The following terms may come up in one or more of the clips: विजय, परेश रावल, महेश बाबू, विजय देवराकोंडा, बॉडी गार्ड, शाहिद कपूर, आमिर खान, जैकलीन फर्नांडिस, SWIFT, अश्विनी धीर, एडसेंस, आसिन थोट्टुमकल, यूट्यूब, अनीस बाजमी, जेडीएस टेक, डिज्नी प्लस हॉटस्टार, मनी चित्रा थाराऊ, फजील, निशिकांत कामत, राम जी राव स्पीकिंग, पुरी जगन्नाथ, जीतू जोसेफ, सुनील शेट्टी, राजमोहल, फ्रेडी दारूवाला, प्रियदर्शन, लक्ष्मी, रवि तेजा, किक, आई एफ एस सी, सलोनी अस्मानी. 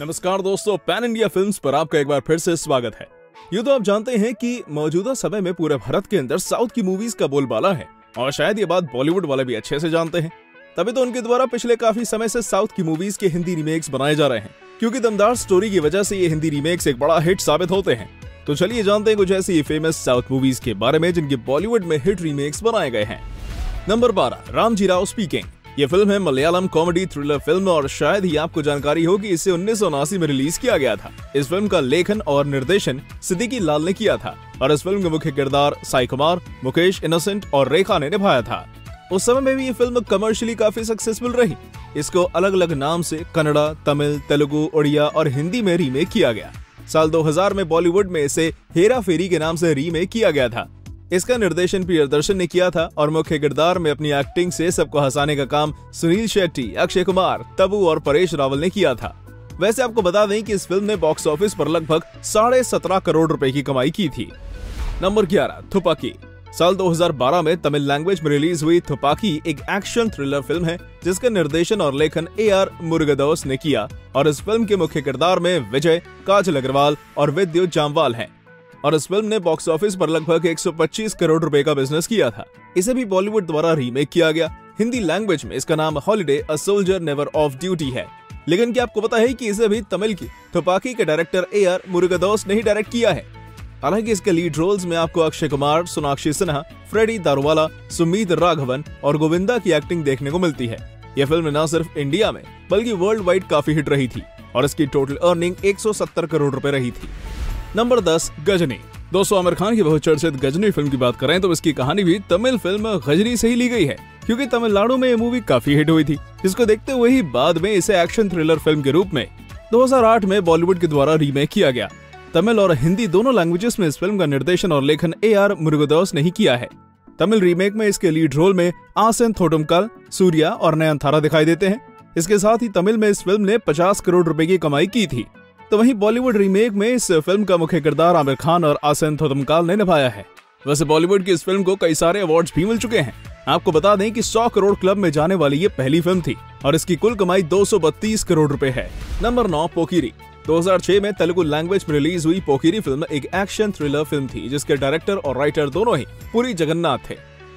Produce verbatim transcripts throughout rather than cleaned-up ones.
नमस्कार दोस्तों, pan India films पर आपका एक बार फिर से स्वागत है। ये तो आप जानते हैं कि मौजूदा समय में पूरे भारत के अंदर साउथ की मूवीज का बोलबाला है और शायद ये बात बॉलीवुड वाले भी अच्छे से जानते हैं। तभी तो उनके द्वारा पिछले काफी समय से साउथ की मूवीज के हिंदी रीमेक्स बनाए जा रहे हैं, क्योंकि दमदार स्टोरी की वजह से ये हिंदी रीमेक्स एक बड़ा हिट साबित होते हैं। तो चलिए जानते हैं कुछ ऐसी फेमस साउथ मूवीज के बारे में जिनके बॉलीवुड में हिट रीमेक्स बनाए गए हैं। नंबर बारह, राम जी राव स्पीकिंग। ये फिल्म है मलयालम कॉमेडी थ्रिलर फिल्म और शायद ही आपको जानकारी हो कि इसे उन्नीस सौ उनासी में रिलीज किया गया था। इस फिल्म का लेखन और निर्देशन सिद्धिकी लाल ने किया था और इस फिल्म के मुख्य किरदार साई कुमार, मुकेश इनोसेंट और रेखा ने निभाया था। उस समय में भी ये फिल्म कमर्शियली काफी सक्सेसफुल रही। इसको अलग अलग नाम से कन्नड़ा, तमिल, तेलुगु, उड़िया और हिंदी में रीमेक किया गया। साल दो हज़ार में बॉलीवुड में इसे हेरा फेरी के नाम से रीमेक किया गया था। इसका निर्देशन प्रियदर्शन ने किया था और मुख्य किरदार में अपनी एक्टिंग से सबको हंसाने का काम सुनील शेट्टी, अक्षय कुमार, तबू और परेश रावल ने किया था। वैसे आपको बता दें कि इस फिल्म ने बॉक्स ऑफिस पर लगभग साढ़े सत्रह करोड़ रुपए की कमाई की थी। नंबर ग्यारह, थुपाकी। साल दो हज़ार बारह में तमिल लैंग्वेज में रिलीज हुई थुपाकी एक एक्शन थ्रिलर फिल्म है जिसका निर्देशन और लेखन ए आर मुरुगदास ने किया और इस फिल्म के मुख्य किरदार में विजय, काजल अग्रवाल और विद्युत जामवाल हैं। और इस फिल्म ने बॉक्स ऑफिस पर लगभग एक सौ पच्चीस करोड़ रुपए का बिजनेस किया था। इसे भी बॉलीवुड द्वारा रीमेक किया गया। हिंदी लैंग्वेज में इसका नाम holiday a soldier never off duty है। लेकिन क्या आपको पता है कि इसे भी तमिल की थुपाकी के डायरेक्टर ए आर मुरुगदास ने ही डायरेक्ट किया है। हालांकि इसके लीड रोल्स में आपको अक्षय कुमार, सोनाक्षी सिन्हा, फ्रेडी दारूवाला, सुमित राघवन और गोविंदा की एक्टिंग देखने को मिलती है। यह फिल्म न सिर्फ इंडिया में बल्कि वर्ल्ड वाइड काफी हिट रही थी और इसकी टोटल अर्निंग एक सौ सत्तर करोड़ रुपए रही थी। नंबर दस, गजनी। दोस्तों, आमिर खान की बहुचर्चित गजनी फिल्म की बात करें तो इसकी कहानी भी तमिल फिल्म गजनी से ही ली गई है, क्योंकि तमिलनाडु में ये मूवी काफी हिट हुई थी, जिसको देखते हुए ही बाद में इसे एक्शन थ्रिलर फिल्म के रूप में दो हजार आठ में बॉलीवुड के द्वारा रीमेक किया गया। तमिल और हिंदी दोनों लैंग्वेजेस में इस फिल्म का निर्देशन और लेखन ए आर मुरुगदास ने ही किया है। तमिल रीमेक में इसके लीड रोल में आसिन थोट्टुमकल, सूर्या और नयनतारा दिखाई देते हैं। इसके साथ ही तमिल में इस फिल्म ने पचास करोड़ रुपए की कमाई की थी। तो वहीं बॉलीवुड रीमेक में इस फिल्म का मुख्य किरदार आमिर खान और आसिन थोट्टुमकल ने निभाया है। वैसे बॉलीवुड की इस फिल्म को कई सारे अवार्ड भी मिल चुके हैं। आपको बता दें कि सौ करोड़ क्लब में जाने वाली ये पहली फिल्म थी और इसकी कुल कमाई दो सौ बत्तीस करोड़ रुपए है। नंबर नौ, पोकीरी। दो हज़ार छह में तेलुगु लैंग्वेज में रिलीज हुई पोकीरी फिल्म एक एक्शन थ्रिलर फिल्म थी जिसके डायरेक्टर और राइटर दोनों ही पुरी जगन्नाथ थे।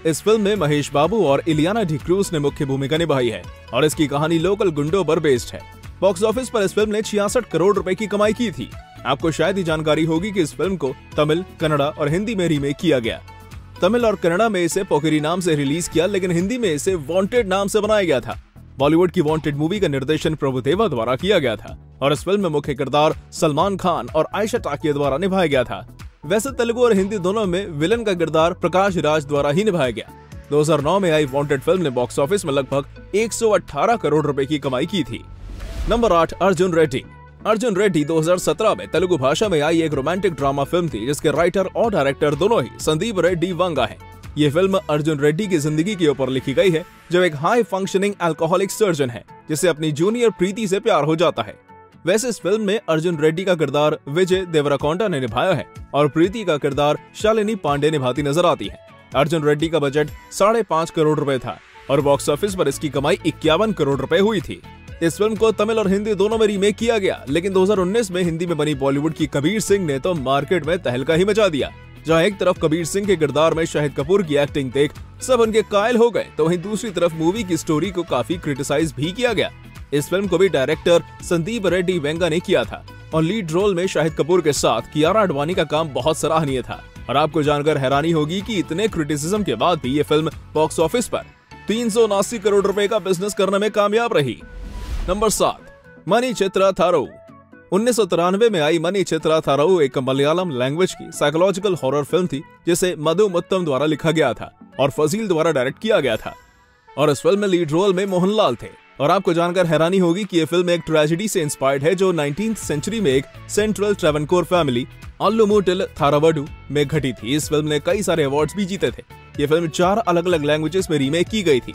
इस फिल्म में महेश बाबू और इलियाना डी क्रूज ने मुख्य भूमिका निभाई है और इसकी कहानी लोकल गुंडों पर बेस्ड है। बॉक्स ऑफिस पर इस फिल्म ने छियासठ करोड़ रुपए की कमाई की थी। आपको शायद ही जानकारी होगी कि इस फिल्म को तमिल, कन्नड़ा और हिंदी में रीमेक किया गया। तमिल और कन्नड़ा में इसे पोकीरी नाम से रिलीज किया, लेकिन हिंदी में इसे वांटेड नाम से बनाया गया था। बॉलीवुड की वांटेड मूवी का निर्देशन प्रभुदेवा द्वारा किया गया था और इस फिल्म में मुख्य किरदार सलमान खान और आयशा टाकिया द्वारा निभाया गया था। वैसे तेलुगु और हिंदी दोनों में विलन का किरदार प्रकाश राज द्वारा ही निभाया गया। दो हज़ार नौ में आई वांटेड फिल्म ने बॉक्स ऑफिस में लगभग एक सौ अठारह करोड़ रुपए की कमाई की थी। नंबर आठ, अर्जुन रेड्डी। अर्जुन रेड्डी दो हज़ार सत्रह में तेलुगु भाषा में आई एक रोमांटिक ड्रामा फिल्म थी जिसके राइटर और डायरेक्टर दोनों ही संदीप रेड्डी वंगा है। ये फिल्म अर्जुन रेड्डी की जिंदगी के ऊपर लिखी गई है, जो एक हाई फंक्शनिंग अल्कोहलिक सर्जन है जिसे अपनी जूनियर प्रीति से प्यार हो जाता है। वैसे इस फिल्म में अर्जुन रेड्डी का किरदार विजय देवराकोंडा ने निभाया है और प्रीति का किरदार शालिनी पांडे निभाती नजर आती है। अर्जुन रेड्डी का बजट साढ़े पाँच करोड़ रुपए था और बॉक्स ऑफिस पर इसकी कमाई इक्यावन करोड़ रुपए हुई थी। इस फिल्म को तमिल और हिंदी दोनों में रीमेक किया गया, लेकिन दो हज़ार उन्नीस में हिंदी में बनी बॉलीवुड की कबीर सिंह ने तो मार्केट में तहलका ही मचा दिया। जहाँ एक तरफ कबीर सिंह के किरदार में शाहिद कपूर की एक्टिंग देख सब उनके कायल हो गए, तो वहीं दूसरी तरफ मूवी की स्टोरी को काफी क्रिटिसाइज भी किया गया। इस फिल्म को भी डायरेक्टर संदीप रेड्डी वंगा ने किया था और लीड रोल में शाहिद कपूर के साथ कियारा आडवाणी का काम बहुत सराहनीय था। और आपको जानकर हैरानी होगी कि इतने क्रिटिसिज्म के बाद भी ये फिल्म बॉक्स ऑफिस पर तीन सौ उनासी करोड़ रुपए का बिजनेस करने में कामयाब रही। नंबर सात, मनी चित्रा थाराऊ। उन्नीस सौ तिरानवे में आई मनी चित्रा थाराऊ एक मलयालम लैंग्वेज की साइकोलॉजिकल हॉरर फिल्म थी जिसे मधु मुत्तम द्वारा लिखा गया था और फजील द्वारा डायरेक्ट किया गया था और इस फिल्म में लीड रोल में मोहनलाल थे। और आपको जानकर हैरानी होगी कि यह फिल्म एक ट्रेजेडी से इंस्पायर्ड है जो नाइनटीन्थ सेंचुरी में एक सेंट्रल ट्रेवनकोर फैमिली अल्लुमुटिल थारावडू में घटी थी। इस फिल्म ने कई सारे अवार्ड्स भी जीते थे। ये फिल्म चार अलग अलग लैंग्वेजेस में रीमेक की गई थी।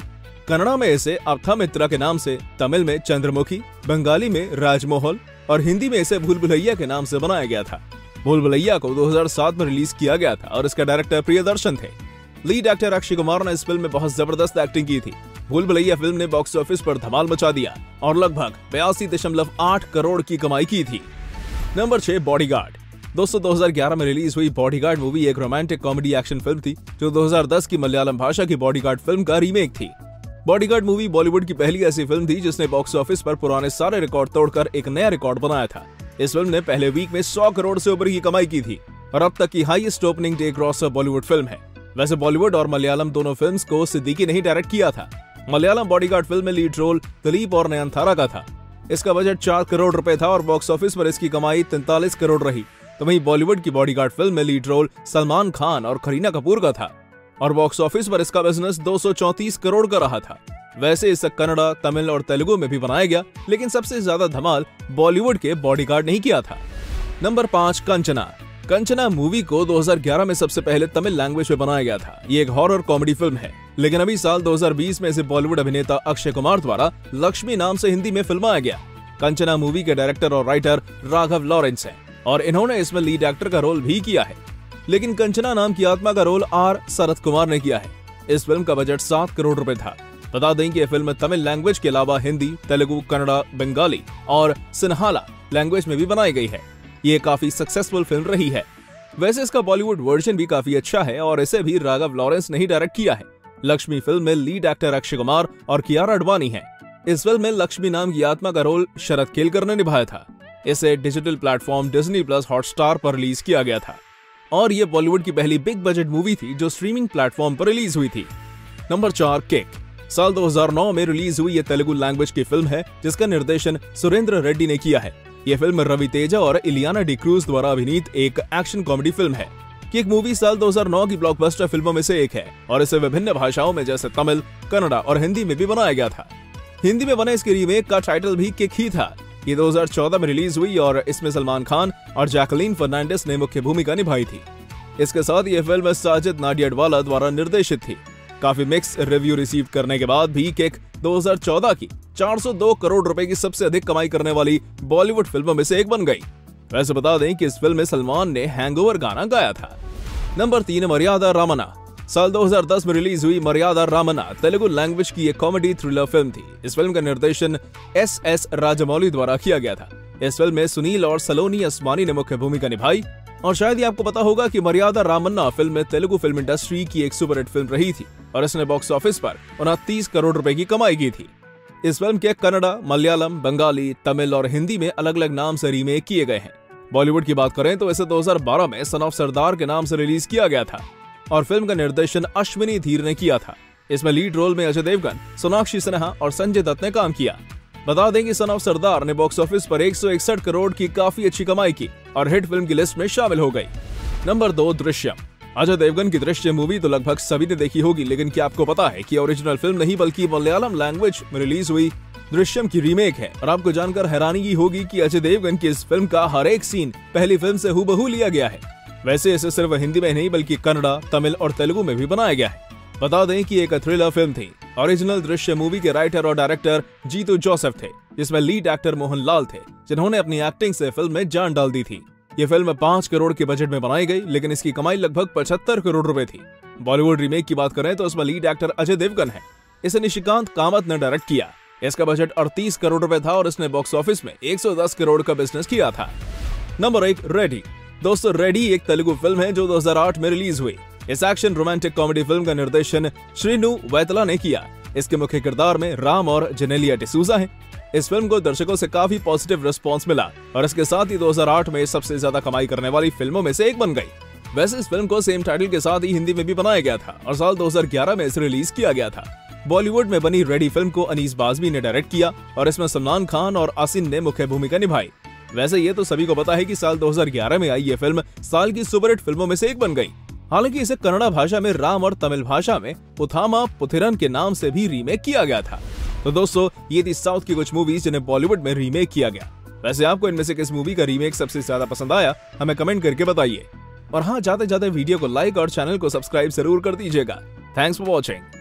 कन्नड़ा में इसे अर्था मित्रा के नाम से, तमिल में चंद्रमुखी, बंगाली में राजमोहल और हिंदी में इसे भूल भुलैया के नाम से बनाया गया था। भूल भुलैया को दो हज़ार सात में रिलीज किया गया था और इसका डायरेक्टर प्रियदर्शन थे। लीड एक्टर अक्षय कुमार ने इस फिल्म में बहुत जबरदस्त एक्टिंग की थी। भूल भुलैया फिल्म ने बॉक्स ऑफिस पर धमाल मचा दिया और लगभग बयासी दशमलव आठ करोड़ की कमाई की थी। नंबर छह, बॉडी गार्ड। दोस्तों दो हज़ार ग्यारह में रिलीज हुई बॉडीगार्ड मूवी एक रोमांटिक कॉमेडी एक्शन फिल्म थी जो दो हज़ार दस की मलयालम भाषा की बॉडीगार्ड फिल्म का रीमेक थी। बॉडीगार्ड मूवी बॉलीवुड की पहली ऐसी फिल्म थी जिसने बॉक्स ऑफिस पर पुराने सारे रिकॉर्ड तोड़कर एक नया रिकॉर्ड बनाया था। इस फिल्म ने पहले वीक में सौ करोड़ से ऊपर की कमाई की थी और अब तक की highest opening day grosser Bollywood film है। वैसे बॉलीवुड और मलयालम दोनों फिल्म को सिद्दीकी ने ही डायरेक्ट किया था। मलयालम बॉडीगार्ड फिल्म में लीड रोल दिलीप और नयनतारा का था। इसका बजट चार करोड़ रुपए था और बॉक्स ऑफिस पर इसकी कमाई तैंतालीस करोड़ रही। तो वहीं बॉलीवुड की बॉडीगार्ड फिल्म में लीड रोल सलमान खान और करीना कपूर का था और बॉक्स ऑफिस पर इसका बिजनेस दो सौ चौंतीस करोड़ का रहा था। वैसे इसे कन्नड़ा, तमिल और तेलुगु में भी बनाया गया, लेकिन सबसे ज्यादा धमाल बॉलीवुड के बॉडीगार्ड ने किया था। नंबर पाँच, कंचना। कंचना मूवी को दो हज़ार ग्यारह में सबसे पहले तमिल लैंग्वेज में बनाया गया था। ये एक हॉरर कॉमेडी फिल्म है, लेकिन अभी साल दो हज़ार बीस में इसे बॉलीवुड अभिनेता अक्षय कुमार द्वारा लक्ष्मी नाम से हिंदी में फिल्माया गया। कंचना मूवी के डायरेक्टर और राइटर राघव लॉरेंस हैं और इन्होंने इसमें लीड एक्टर का रोल भी किया है, लेकिन कंचना नाम की आत्मा का रोल आर शरद कुमार ने किया है। इस फिल्म का बजट सात करोड़ रुपए था। बता दें कि यह फिल्म तमिल लैंग्वेज के अलावा हिंदी, तेलुगु, कन्नड़ा, बंगाली और सिन्हाला लैंग्वेज में भी बनाई गई है। ये काफी सक्सेसफुल फिल्म रही है। वैसे इसका बॉलीवुड वर्जन भी काफी अच्छा है और इसे भी राघव लॉरेंस ने ही डायरेक्ट किया है। लक्ष्मी फिल्म में लीड एक्टर अक्षय कुमार और कियारा आडवाणी हैं। इस फिल्म में लक्ष्मी नाम की आत्मा का रोल शरद केलकर ने निभाया था। इसे digital platform डिज्नी प्लस हॉटस्टार पर रिलीज किया गया था और ये बॉलीवुड की पहली बिग बजट मूवी थी जो स्ट्रीमिंग प्लेटफॉर्म पर रिलीज हुई थी। नंबर चार, किक। साल दो हज़ार नौ में रिलीज हुई ये तेलुगु लैंग्वेज की फिल्म है जिसका निर्देशन सुरेंद्र रेड्डी ने किया है। ये फिल्म रवि तेजा और इलियाना डिक्रूज द्वारा अभिनीत एक एक्शन कॉमेडी फिल्म है। किक मूवी साल दो हज़ार नौ की ब्लॉकबस्टर फिल्मों में से एक है और इसे विभिन्न भाषाओं में जैसे तमिल, कन्नड़ा और हिंदी में भी बनाया गया था। हिंदी में बने इसके रीमेक का टाइटल भी किक ही था। ये दो हज़ार चौदह में रिलीज हुई और इसमें सलमान खान और जैकलीन फर्नांडिस ने मुख्य भूमिका निभाई थी। इसके साथ ये फिल्म साजिद नाडियाडवाला द्वारा निर्देशित थी। काफी मिक्स रिव्यू रिसीव करने के बाद भी किक दो हज़ार चौदह की चार सौ दो करोड़ रुपए की सबसे अधिक कमाई करने वाली बॉलीवुड फिल्मों में से एक बन गई। वैसे बता दें कि इस फिल्म में सलमान ने हैंगओवर गाना गाया था। नंबर तीन, मर्यादा रामन्ना। साल दो हज़ार दस में रिलीज हुई मर्यादा रामन्ना तेलुगु लैंग्वेज की एक कॉमेडी थ्रिलर फिल्म थी। इस फिल्म का निर्देशन एस एस राजमौली द्वारा किया गया था। इस फिल्म में सुनील और सलोनी अस्मानी ने मुख्य भूमिका निभाई और शायद ही आपको पता होगा कि मर्यादा रामन्ना फिल्म में तेलुगु फिल्म इंडस्ट्री की एक सुपरहिट फिल्म रही थी और इसने बॉक्स ऑफिस पर उनतीस करोड़ रुपए की कमाई की थी। इस फिल्म के कन्नड़ा, मलयालम, बंगाली, तमिल और हिंदी में अलग अलग नाम से रीमेक किए गए हैं। बॉलीवुड की बात करें तो इसे दो हज़ार बारह में सन ऑफ सरदार के नाम से रिलीज किया गया था और फिल्म का निर्देशन अश्विनी धीर ने किया था। इसमें लीड रोल में अजय देवगन, सोनाक्षी सिन्हा और संजय दत्त ने काम किया। बता दें कि सन ऑफ सरदार ने बॉक्स ऑफिस पर एक सौ इकसठ करोड़ की काफी अच्छी कमाई की और हिट फिल्म की लिस्ट में शामिल हो गई। नंबर दो, दृश्यम। अजय देवगन की दृश्य मूवी तो लगभग सभी ने देखी होगी, लेकिन क्या आपको पता है कि ओरिजिनल फिल्म नहीं बल्कि मलयालम लैंग्वेज में रिलीज हुई दृश्यम की रीमेक है। और आपको जानकर हैरानी होगी कि अजय देवगन की इस फिल्म का हर एक सीन पहली फिल्म से हूबहू लिया गया है। वैसे इसे सिर्फ हिंदी में नहीं बल्कि कन्नड़ा, तमिल और तेलुगु में भी बनाया गया है। बता दें कि एक थ्रिलर फिल्म थी। ओरिजिनल दृश्य मूवी के राइटर और डायरेक्टर जीतू जोसेफ थे, जिसमें लीड एक्टर मोहनलाल थे, जिन्होंने अपनी एक्टिंग से फिल्म में जान डाल दी थी। ये फिल्म पाँच करोड़ के बजट में बनाई गई, लेकिन इसकी कमाई लगभग पचहत्तर करोड़ रुपए थी। बॉलीवुड रीमेक की बात करें तो इसमें लीड एक्टर अजय देवगन है। इसे निशिकांत कामत ने डायरेक्ट किया। इसका बजट अड़तीस करोड़ रुपए था और इसने बॉक्स ऑफिस में एक सौ दस करोड़ का बिजनेस किया था। नंबर एक, रेडी। दोस्तों रेडी एक तेलुगु फिल्म है जो दो हज़ार आठ में रिलीज हुई। इस एक्शन रोमांटिक कॉमेडी फिल्म का निर्देशन श्रीनु वैतला ने किया। इसके मुख्य किरदार में राम और जेनेलिया डिसूजा हैं। इस फिल्म को दर्शकों से काफी पॉजिटिव रिस्पांस मिला और इसके साथ ही दो हज़ार आठ में सबसे ज्यादा कमाई करने वाली फिल्मों में से एक बन गई। वैसे इस फिल्म को सेम टाइटल के साथ ही हिंदी में भी बनाया गया था और साल दो हज़ार ग्यारह में इसे रिलीज किया गया था। बॉलीवुड में बनी रेडी फिल्म को अनीस बाजमी ने डायरेक्ट किया और इसमें सलमान खान और आसिन ने मुख्य भूमिका निभाई। वैसे ये तो सभी को पता है कि साल दो हज़ार ग्यारह में आई ये फिल्म साल की सुपरहिट फिल्मों में से एक बन गई। हालांकि इसे कन्नड़ भाषा में राम और तमिल भाषा में पुथामा पुथिरन के नाम से भी रीमेक किया गया था। तो दोस्तों ये थी साउथ की कुछ मूवीज जिन्हें बॉलीवुड में रीमेक किया गया। वैसे आपको इनमें से किस मूवी का रीमेक सबसे ज्यादा पसंद आया, हमें कमेंट करके बताइए। और हाँ, जाते जाते वीडियो को लाइक और चैनल को सब्सक्राइब जरूर कर दीजिएगा। Thanks for watching.